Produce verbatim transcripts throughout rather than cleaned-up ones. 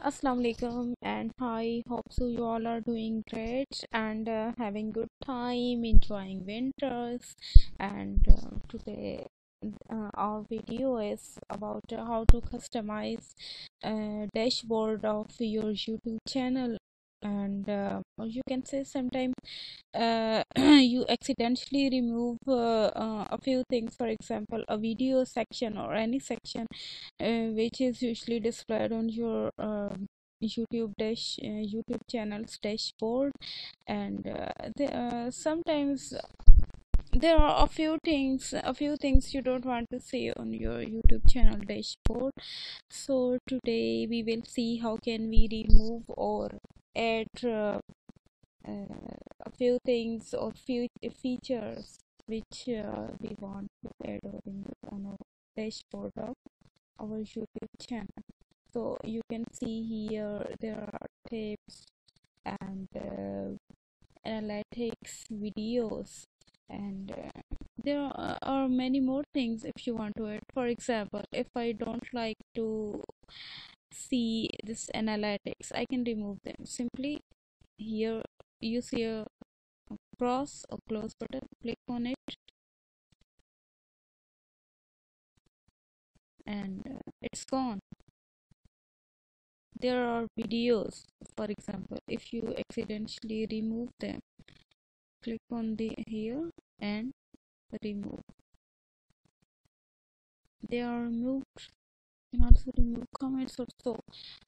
Assalamu alaikum and hi, hope so you all are doing great and uh, having good time, enjoying winters. And uh, today uh, our video is about uh, how to customize uh, dashboard of your YouTube channel. And uh, you can say sometimes uh, you accidentally remove uh, uh, a few things, for example a video section or any section uh, which is usually displayed on your uh, YouTube dash uh, YouTube channel's dashboard. And uh, they, uh, sometimes there are a few things a few things you don't want to see on your YouTube channel dashboard. So today we will see how can we remove or add uh, uh, a few things or few features which uh, we want to add on our dashboard of our YouTube channel. So you can see here there are tabs and uh, analytics, videos, and uh, there are, are many more things if you want to add. For example, if I don't like to see this analytics, I can remove them. Simply here you see a cross or close button, click on it, and uh, it's gone. There are videos, for example, if you accidentally remove them, click on the here and remove. They are removed. You can also remove comments or so.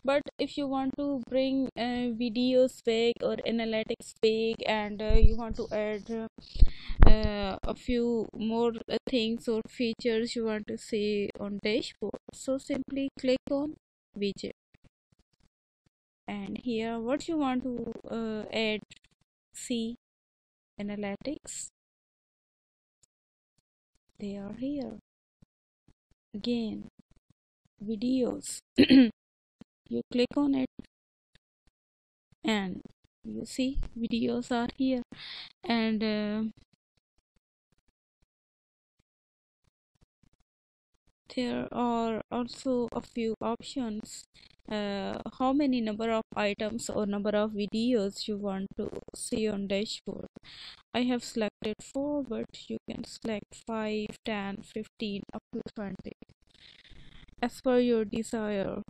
But if you want to bring uh, videos back or analytics back, and uh, you want to add uh, uh, a few more uh, things or features you want to see on dashboard, so simply click on widget, and here what you want to uh, add, see analytics, they are here. Again, videos, you click on it and you see videos are here. And uh, there are also a few options, uh, how many number of items or number of videos you want to see on dashboard. I have selected four, but you can select five, ten, fifteen up to twenty as per your desire.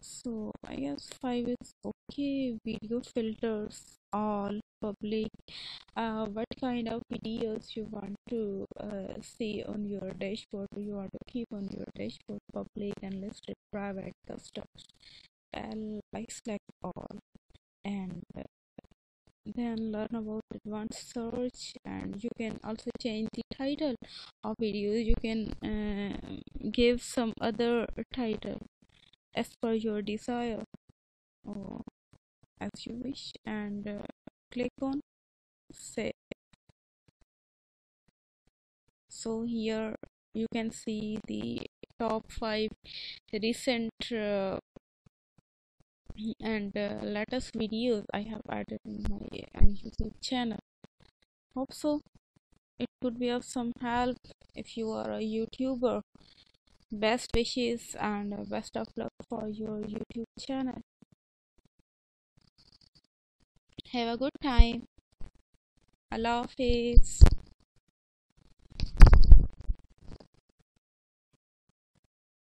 So I guess five is okay. Video filters, all, public, uh, what kind of videos you want to uh, see on your dashboard, you want to keep on your dashboard, public, unlisted, private, custom. I'll, I select all, and uh, then learn about advanced search. And you can also change the title of video. You can uh, give some other title as per your desire or as you wish, and uh, click on save. So here you can see the top five recent uh, and uh, latest videos I have added in my YouTube channel. Hope so it could be of some help if you are a YouTuber. Best wishes and best of luck for your YouTube channel. Have a good time. Allah Hafiz.